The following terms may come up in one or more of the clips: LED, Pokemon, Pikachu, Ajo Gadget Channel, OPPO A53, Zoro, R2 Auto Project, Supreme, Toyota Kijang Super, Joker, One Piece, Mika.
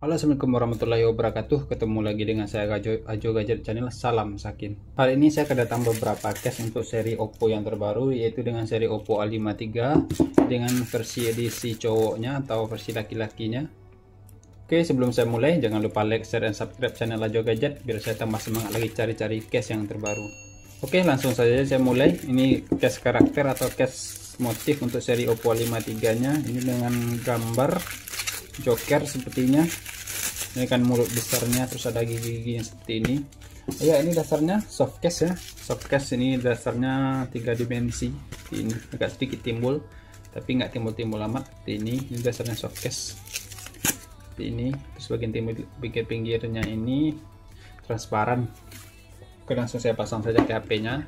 Halo, assalamualaikum warahmatullahi wabarakatuh. Ketemu lagi dengan saya Ajo Gadget Channel. Salam sakin. Kali ini saya kedatangan beberapa case untuk seri Oppo yang terbaru, yaitu dengan seri Oppo A53 dengan versi edisi cowoknya atau versi laki-lakinya. Oke, sebelum saya mulai, jangan lupa like, share, dan subscribe channel Ajo Gadget biar saya tambah semangat lagi cari-cari case yang terbaru. Oke, langsung saja saya mulai. Ini case karakter atau case motif untuk seri Oppo A53 nya. Ini dengan gambar Joker sepertinya. Ini kan mulut besarnya, terus ada gigi-giginya seperti ini. Ya, ini dasarnya softcase ya. Softcase ini dasarnya 3 dimensi. Ini agak sedikit timbul, tapi nggak timbul-timbul amat seperti ini. Ini dasarnya softcase seperti ini. Terus bagian timbul, bagian pinggirnya ini transparan. Oke, langsung saya pasang saja ke HP-nya.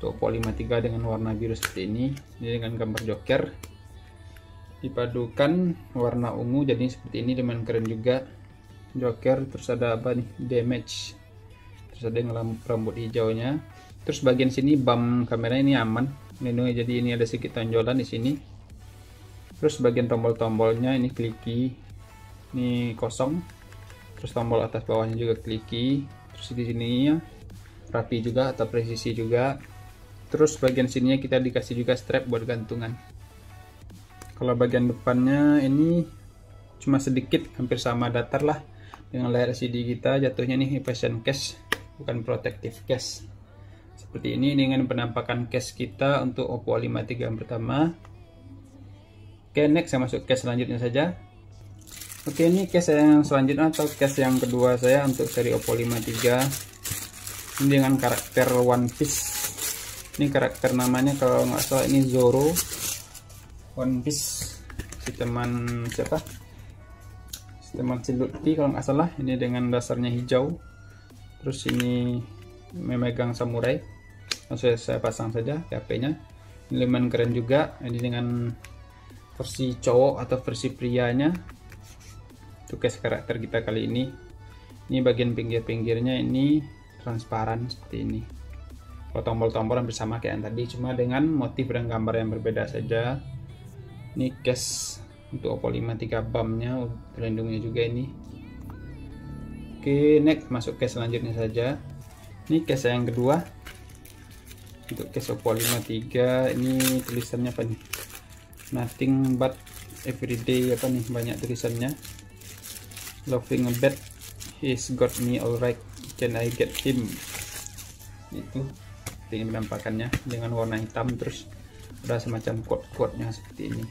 Untuk Oppo A53 dengan warna biru seperti ini. Ini dengan gambar Joker, dipadukan warna ungu jadi seperti ini, lumayan keren juga Joker. Terus ada apa nih, damage, terus ada yang rambut hijaunya. Terus bagian sini bump kamera ini aman melindungi, jadi ini ada sedikit tonjolan di sini. Terus bagian tombol-tombolnya ini kliki, ini kosong. Terus tombol atas bawahnya juga kliki. Terus di sini ya rapi juga atau presisi juga. Terus bagian sininya kita dikasih juga strap buat gantungan. Kalau bagian depannya ini cuma sedikit, hampir sama datar lah dengan layar LCD kita. Jatuhnya nih fashion case, bukan protective case. Seperti ini dengan penampakan case kita untuk Oppo A53 yang pertama. Oke, next saya masuk case selanjutnya saja. Oke, ini case yang selanjutnya atau case yang kedua saya untuk seri Oppo A53. Ini dengan karakter One Piece. Ini karakter namanya kalau nggak salah ini Zoro. One Piece si teman siapa? Si teman Silutki kalau nggak salah. Ini dengan dasarnya hijau. Terus ini memegang samurai. Langsung saya pasang saja HP-nya. Ini lumayan keren juga. Ini dengan versi cowok atau versi prianya. Itu case karakter kita kali ini. Ini bagian pinggir-pinggirnya ini transparan seperti ini. Kalau tombol-tombol hampir sama kayak yang tadi, cuma dengan motif dan gambar yang berbeda saja. Ini case untuk Oppo A53 BAM-nya, terlindungnya juga ini. Oke, next masuk case selanjutnya saja. Ini case yang kedua untuk case Oppo A53. Ini tulisannya apa nih? Nothing but everyday, apa nih, banyak tulisannya. Loving a bed, he's got me alright, can I get him? Itu ingin menampakkannya dengan warna hitam. Terus ada semacam quote-quote-nya seperti ini.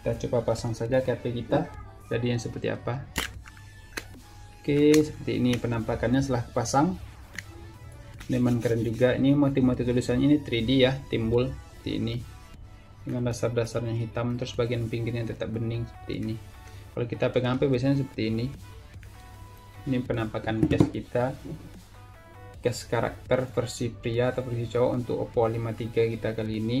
Kita coba pasang saja ke HP kita, jadi yang seperti apa. Oke, seperti ini penampakannya setelah pasang. Lumayan keren juga. Ini motif-motif tulisan ini 3D ya, timbul seperti ini dengan dasar-dasarnya hitam. Terus bagian pinggirnya tetap bening seperti ini. Kalau kita pegang HP biasanya seperti ini. Ini penampakan case kita, case karakter versi pria atau versi cowok untuk Oppo A53 kita kali ini.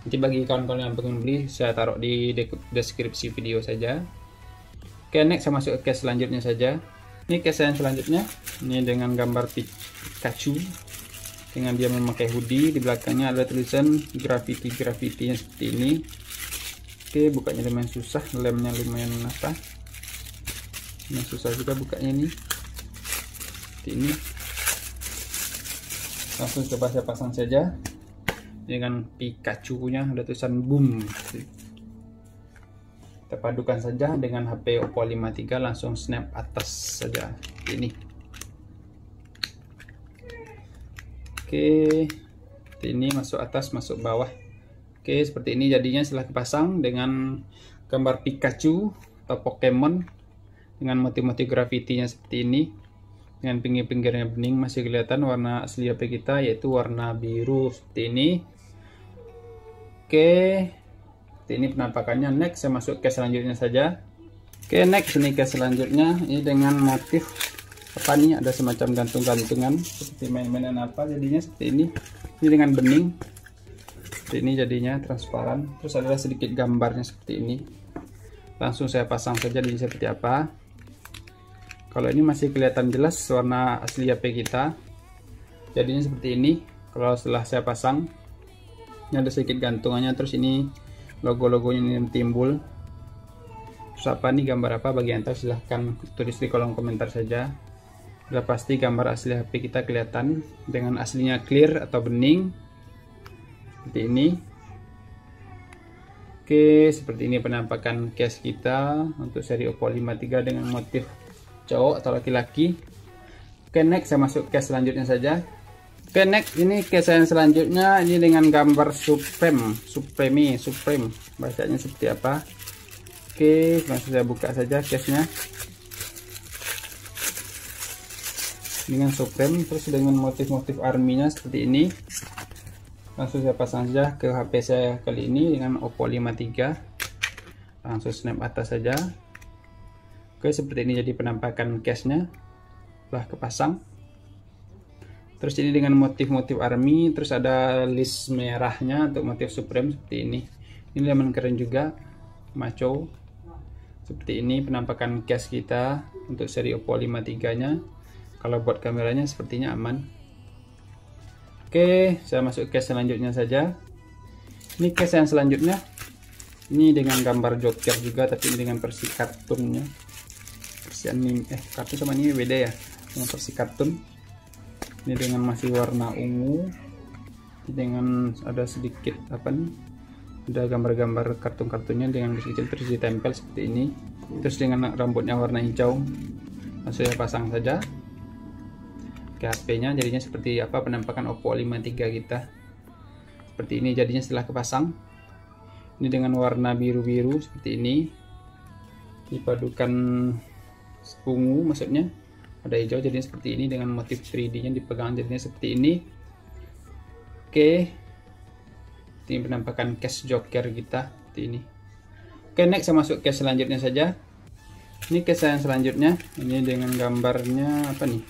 Nanti bagi kawan-kawan yang pengen beli, saya taruh di deskripsi video saja. Oke, next saya masuk ke case selanjutnya saja. Ini case yang selanjutnya, ini dengan gambar Pikachu dengan dia memakai hoodie. Di belakangnya ada tulisan graffiti-graffitinya seperti ini. Oke, bukanya lumayan susah, lemnya lumayan apa? Lumayan susah juga bukanya nih. Seperti ini. Langsung coba saya pasang saja dengan Pikachu-nya, ada tulisan boom. Kita padukan saja dengan HP Oppo A53, langsung snap atas saja ini. Oke, seperti ini, masuk atas, masuk bawah. Oke, seperti ini jadinya setelah dipasang dengan gambar Pikachu atau Pokemon dengan motif-motif grafitinya seperti ini. Dengan pinggir-pinggirnya bening, masih kelihatan warna asli HP kita yaitu warna biru seperti ini. Oke, seperti ini penampakannya. Next saya masuk case selanjutnya saja. Oke, next ini case selanjutnya, ini dengan motif apa nih, ada semacam gantung-gantungan seperti main-mainan apa jadinya seperti ini. Ini dengan bening seperti ini jadinya, transparan. Terus ada sedikit gambarnya seperti ini. Langsung saya pasang saja jadi seperti apa. Kalau ini masih kelihatan jelas warna asli HP kita, jadinya seperti ini. Kalau setelah saya pasang, ini ada sedikit gantungannya. Terus ini logo-logonya ini timbul. apa nih, gambar apa bagian atas, silahkan tulis di kolom komentar saja. Sudah pasti gambar asli HP kita kelihatan dengan aslinya clear atau bening seperti ini. Oke, seperti ini penampakan case kita untuk seri OPPO A53 dengan motif cowok atau laki-laki. Oke, next, saya masuk case selanjutnya saja. Oke, next, ini case yang selanjutnya, ini dengan gambar Supreme, bacanya seperti apa. Oke, langsung saya buka saja case-nya dengan Supreme, terus dengan motif-motif arminya seperti ini. Langsung saya pasang saja ke HP saya kali ini dengan OPPO A53, langsung snap atas saja. Oke, seperti ini jadi penampakan case-nya setelah kepasang. Terus ini dengan motif-motif army, terus ada list merahnya untuk motif Supreme seperti ini. Ini lumayan keren juga, maco. Seperti ini penampakan case kita untuk seri OPPO A53 nya. Kalau buat kameranya sepertinya aman. Oke, saya masuk case selanjutnya saja. Ini case yang selanjutnya, ini dengan gambar Joker juga, tapi dengan versi kartunnya. Versi anime, kartun sama ini beda ya, dengan versi kartun. Ini dengan masih warna ungu, dengan ada sedikit apa nih, ada gambar-gambar kartun-kartunnya dengan kecil, terus ditempel seperti ini. Terus dengan rambutnya warna hijau, langsung saya pasang saja ke HP-nya. Jadinya seperti apa penampakan OPPO A53 kita, seperti ini jadinya setelah kepasang. Ini dengan warna biru-biru seperti ini, dipadukan ungu maksudnya, ada hijau, jadinya seperti ini dengan motif 3D-nya dipegang, jadinya seperti ini. Oke, ini penampakan case Joker kita seperti ini. Oke, next, saya masuk case selanjutnya saja. Ini case yang selanjutnya, ini dengan gambarnya apa nih,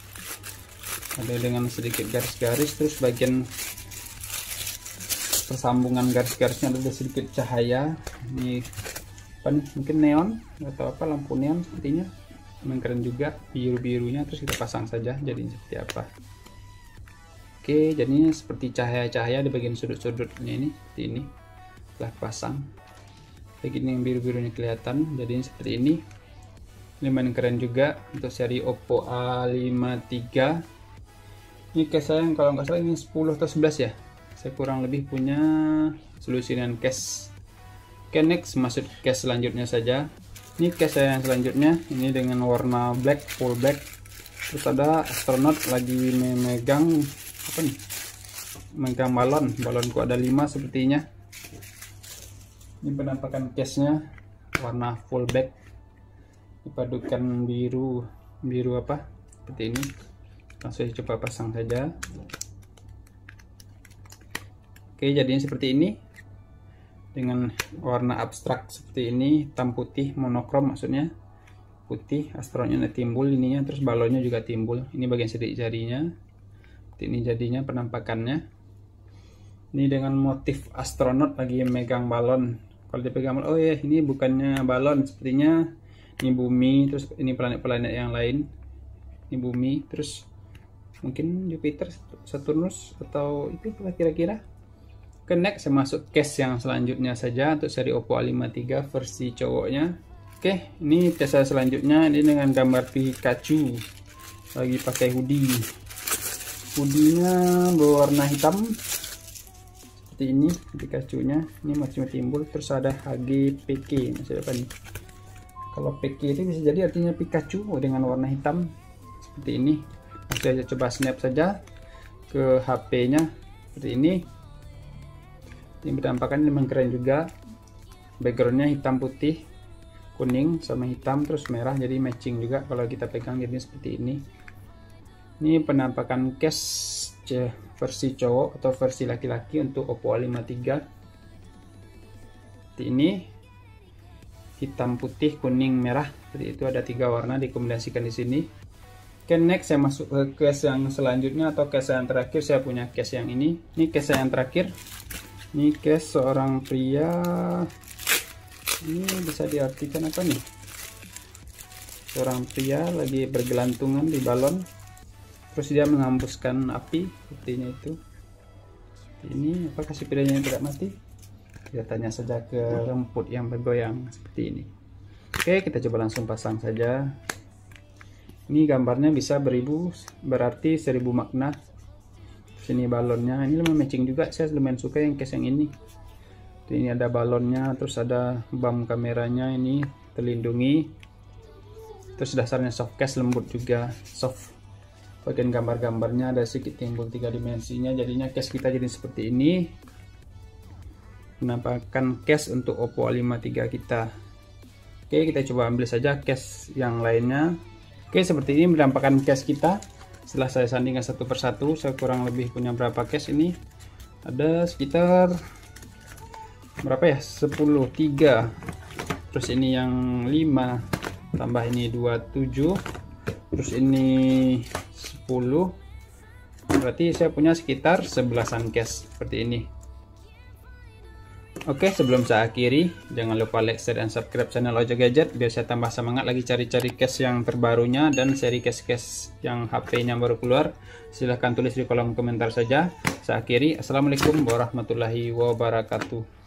ada dengan sedikit garis-garis, terus bagian persambungan garis-garisnya ada sedikit cahaya. Ini apa nih, mungkin neon atau apa, lampu neon sepertinya. Keren juga biru-birunya, terus kita pasang saja jadinya seperti apa. Oke, jadinya seperti cahaya-cahaya di bagian sudut-sudutnya ini seperti ini. Setelah pasang begini yang biru-birunya kelihatan, jadinya seperti ini. Ini main keren juga untuk seri OPPO A53. Ini case saya kalau nggak salah ini 10 atau 11 ya, saya kurang lebih punya solusi dengan case. Oke, next, masuk case selanjutnya saja. Ini case saya yang selanjutnya, ini dengan warna black, full black. Terus ada astronot lagi memegang apa nih, memegang balonku ada 5 sepertinya. Ini penampakan case nya warna full black, dipadukan biru apa seperti ini. Langsung coba pasang saja. Oke, jadinya seperti ini dengan warna abstrak seperti ini, hitam putih monokrom maksudnya, putih astronotnya timbul ininya, terus balonnya juga timbul. Ini bagian sidik jarinya seperti ini jadinya penampakannya. Ini dengan motif astronot lagi megang balon, kalau dipegang balon, oh ya, ini bukannya balon sepertinya, ini bumi, terus ini planet-planet yang lain, ini bumi, terus mungkin Jupiter, Saturnus atau itu kira-kira. Next, saya masuk case yang selanjutnya saja untuk seri OPPO A53 versi cowoknya. Oke, ini case saya selanjutnya, ini dengan gambar Pikachu lagi pakai hoodie-nya berwarna hitam seperti ini. Pikachunya ini macam timbul, terus ada HGPK, maksudnya apa nih, kalau PK itu bisa jadi artinya Pikachu dengan warna hitam seperti ini. Saya coba snap saja ke HP-nya seperti ini. Ini penampakan memang keren juga, backgroundnya hitam putih, kuning sama hitam terus merah, jadi matching juga kalau kita pegang, jadi seperti ini. Ini penampakan case versi cowok atau versi laki-laki untuk OPPO A53 seperti ini, hitam putih kuning merah, seperti itu ada 3 warna dikombinasikan di sini. Oke, next, saya masuk ke case yang selanjutnya atau case yang terakhir. Saya punya case yang ini case yang terakhir. Ini case seorang pria, ini bisa diartikan apa nih, seorang pria lagi bergelantungan di balon, terus dia menghembuskan api sepertinya itu. Ini apa, kasih pilihannya yang tidak mati, kita tanya saja ke rumput yang bergoyang seperti ini. Oke, kita coba langsung pasang saja. Ini gambarnya bisa beribu, berarti 1000 makna. Sini balonnya, ini lumayan matching juga. Saya lumayan suka yang case yang ini. Ini ada balonnya, terus ada bam kameranya, ini terlindungi. Terus dasarnya soft case, lembut juga, soft. Bagian gambar-gambarnya ada sedikit timbul 3 dimensinya, jadinya case kita jadi seperti ini. Menampakkan case untuk OPPO A53 kita. Oke, kita coba ambil saja case yang lainnya. Oke, seperti ini menampakkan case kita. Setelah saya sandingkan satu persatu, saya kurang lebih punya berapa case ini? Ada sekitar berapa ya, 10 3, terus ini yang 5, tambah ini 27, terus ini 10, berarti saya punya sekitar 11an case seperti ini. Oke, sebelum saya akhiri, jangan lupa like, share, dan subscribe channel Ajo Gadget biar saya tambah semangat lagi cari-cari case yang terbarunya dan seri case-case yang HP-nya baru keluar. Silahkan tulis di kolom komentar saja. Saya akhiri, assalamualaikum warahmatullahi wabarakatuh.